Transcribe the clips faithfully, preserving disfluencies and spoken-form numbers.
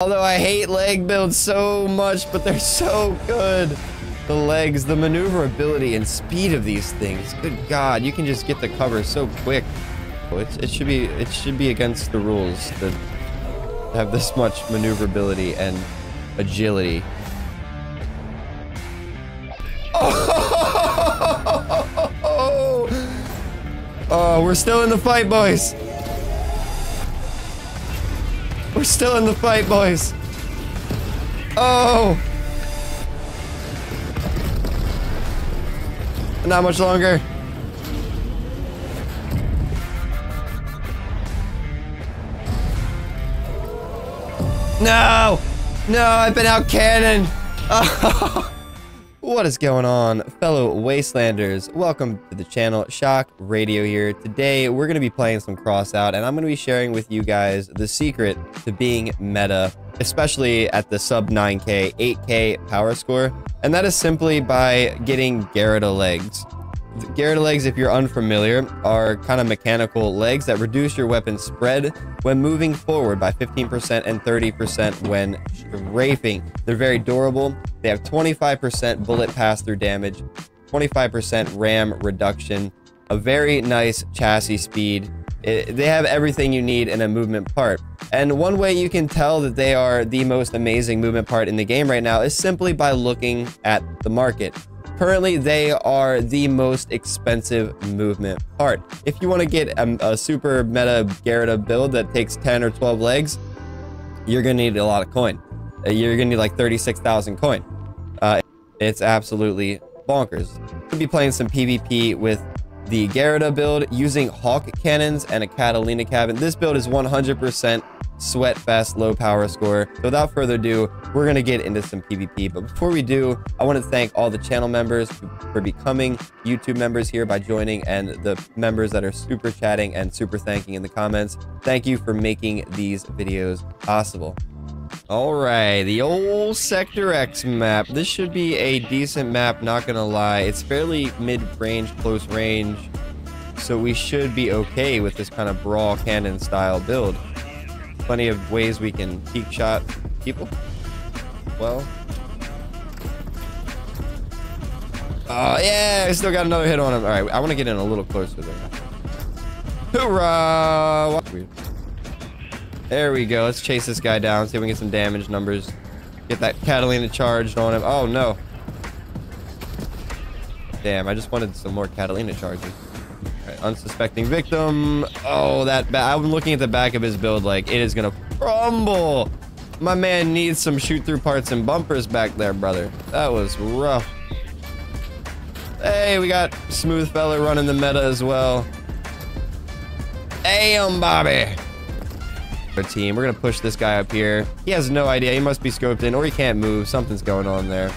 Although I hate leg builds so much, but they're so good. The legs, the maneuverability and speed of these things. Good God, you can just get the cover so quick. It's, it should be it should be against the rules to have this much maneuverability and agility. Oh, oh we're still in the fight, boys. We're still in the fight, boys. Oh! Not much longer. No! No, I've been out cannoned! Oh. What is going on, fellow Wastelanders? Welcome to the channel, Shock Radio here. Today, we're going to be playing some Crossout, and I'm going to be sharing with you guys the secret to being meta, especially at the sub nine K, eight K power score. And that is simply by getting Gerrida legs. Gerrida legs, if you're unfamiliar, are kind of mechanical legs that reduce your weapon spread when moving forward by fifteen percent and thirty percent when strafing. They're very durable. They have twenty-five percent bullet pass-through damage, twenty-five percent ram reduction, a very nice chassis speed. It, they have everything you need in a movement part. And one way you can tell that they are the most amazing movement part in the game right now is simply by looking at the market. Currently, they are the most expensive movement part. If you want to get a, a super meta Gerrida build that takes ten or twelve legs, you're going to need a lot of coin. You're going to need like thirty-six thousand coin. Uh, it's absolutely bonkers. We'll be playing some PvP with the Gerrida build using Hawk Cannons and a Catalina Cabin. This build is one hundred percent sweat fest, low power score. So without further ado, we're going to get into some PvP. But before we do, I want to thank all the channel members for becoming YouTube members here by joining, and the members that are super chatting and super thanking in the comments. Thank you for making these videos possible. All right, the old Sector X map. This should be a decent map, not gonna lie. It's fairly mid-range, close range, so we should be okay with this kind of brawl cannon style build. Plenty of ways we can peak shot people. Well, oh yeah, I still got another hit on him. All right, I want to get in a little closer there. Hoorah! Weird. There we go. Let's chase this guy down. See if we can get some damage numbers. Get that Catalina charged on him. Oh, no. Damn, I just wanted some more Catalina charges. Right, unsuspecting victim. Oh, that back. I'm looking at the back of his build like it is going to crumble. My man needs some shoot-through parts and bumpers back there, brother. That was rough. Hey, we got Smooth Fella running the meta as well. Damn, Bobby. Team, we're gonna push this guy up here. He has no idea. He must be scoped in, or he can't move. Something's going on there.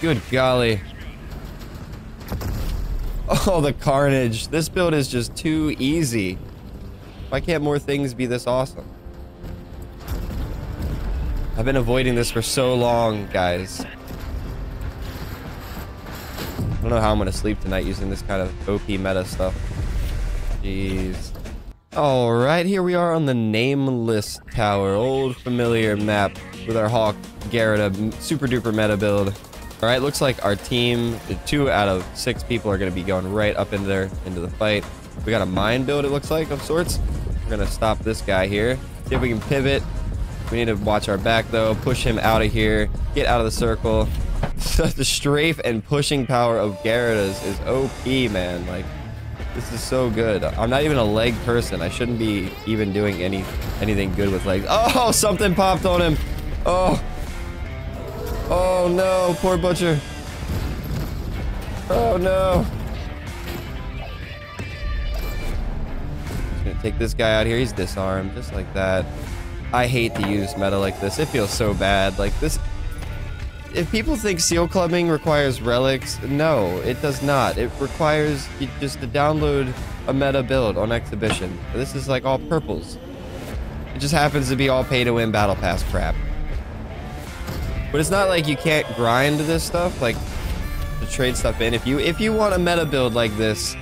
Good golly. Oh, the carnage. This build is just too easy. Why can't more things be this awesome? I've been avoiding this for so long, guys. I don't know how I'm gonna sleep tonight using this kind of O P meta stuff. Jeez. All right, here we are on the Nameless Tower, old familiar map with our Hawk Gerrida super duper meta build. All right, looks like our team, the two out of six people, are gonna be going right up in there into the fight. We got a mine build, it looks like, of sorts. We're gonna stop this guy here. See if we can pivot. We need to watch our back though. Push him out of here. Get out of the circle. The strafe and pushing power of Gerridas is O P, man. Like, this is so good. I'm not even a leg person. I shouldn't be even doing any anything good with legs. Oh, something popped on him. Oh. Oh, no. Poor Butcher. Oh, no. Just gonna take this guy out here. He's disarmed. Just like that. I hate to use meta like this. It feels so bad. Like, this... If people think seal clubbing requires relics, no, it does not. It requires you just to download a meta build on exhibition. This is like all purples. It just happens to be all pay-to-win battle pass crap. But it's not like you can't grind this stuff, like to trade stuff in. If you if you want a meta build like this,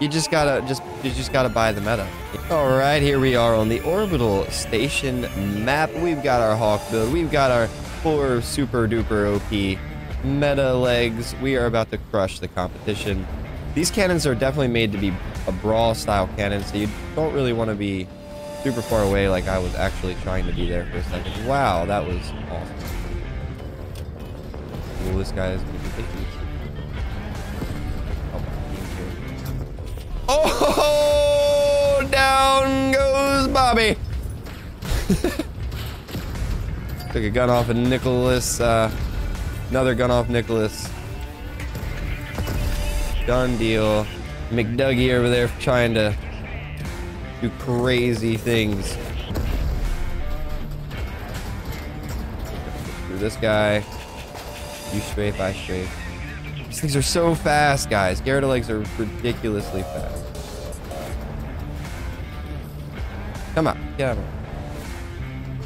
You just gotta just you just gotta buy the meta. All right, here we are on the orbital station map. We've got our Hawk build. We've got our four super duper O P meta legs. We are about to crush the competition. These cannons are definitely made to be a brawl style cannon, so you don't really want to be super far away like I was actually trying to be there for a second. Wow, that was awesome. Well, this guy is going to be taking it. Oh, down goes Bobby. Took a gun off of Nicholas. Uh, another gun off Nicholas. Done deal. McDougie over there trying to do crazy things. Through this guy. You strafe, I strafe. These things are so fast, guys. Gerrida legs are ridiculously fast. Come on, get out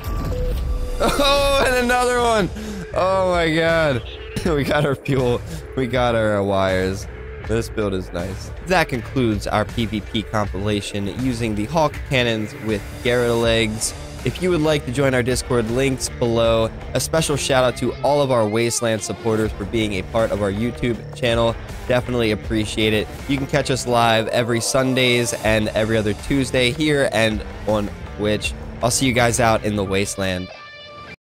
of here. Oh, and another one. Oh my God. We got our fuel. We got our uh, wires. This build is nice. That concludes our PvP compilation using the Hawk Cannons with Gerrida legs. If you would like to join our Discord, links below. A special shout out to all of our Wasteland supporters for being a part of our YouTube channel. Definitely appreciate it. You can catch us live every Sundays and every other Tuesday here and on Twitch. I'll see you guys out in the Wasteland.